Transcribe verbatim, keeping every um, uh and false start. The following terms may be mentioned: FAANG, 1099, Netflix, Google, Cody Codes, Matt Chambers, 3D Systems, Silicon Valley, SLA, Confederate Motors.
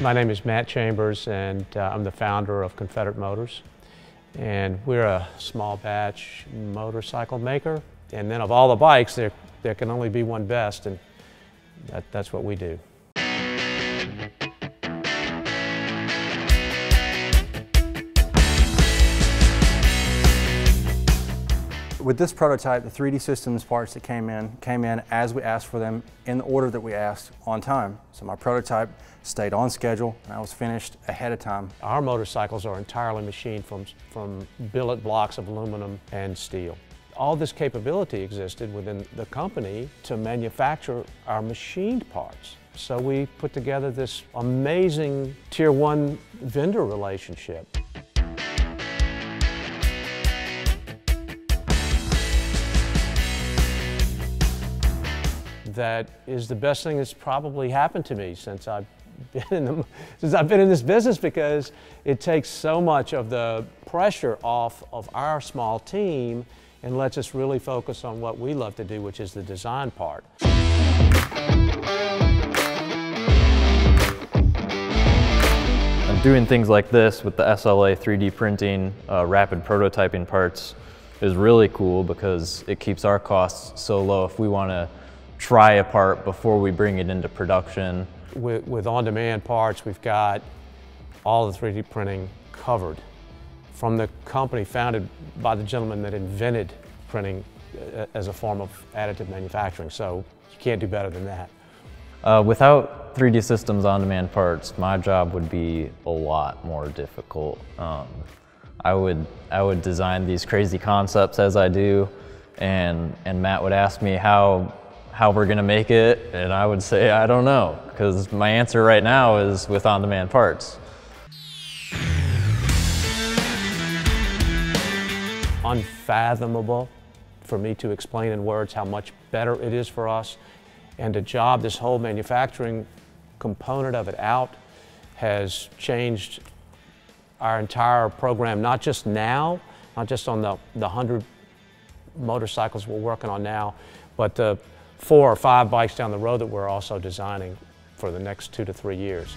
My name is Matt Chambers, and uh, I'm the founder of Confederate Motors. And we're a small batch motorcycle maker. And then of all the bikes, there, there can only be one best, and that, that's what we do. With this prototype, the three D Systems parts that came in, came in as we asked for them, in the order that we asked, on time. So my prototype stayed on schedule, and I was finished ahead of time. Our motorcycles are entirely machined from, from billet blocks of aluminum and steel. All this capability existed within the company to manufacture our machined parts. So we put together this amazing tier one vendor relationship. That is the best thing that's probably happened to me since I've been in the, since I've been in this business, because it takes so much of the pressure off of our small team and lets us really focus on what we love to do, which is the design part. Doing things like this with the S L A three D printing, uh, rapid prototyping parts is really cool because it keeps our costs so low if we want to try a part before we bring it into production. With, with on-demand parts, we've got all the three D printing covered. From the company founded by the gentleman that invented printing as a form of additive manufacturing, so you can't do better than that. Uh, without three D Systems on-demand parts, my job would be a lot more difficult. Um, I would, I would design these crazy concepts as I do, and, and Matt would ask me how how we're gonna make it, and I would say, I don't know, because my answer right now is with on-demand parts. Unfathomable for me to explain in words how much better it is for us, and to job this whole manufacturing component of it out has changed our entire program, not just now, not just on the, the hundred motorcycles we're working on now, but the four or five bikes down the road that we're also designing for the next two to three years.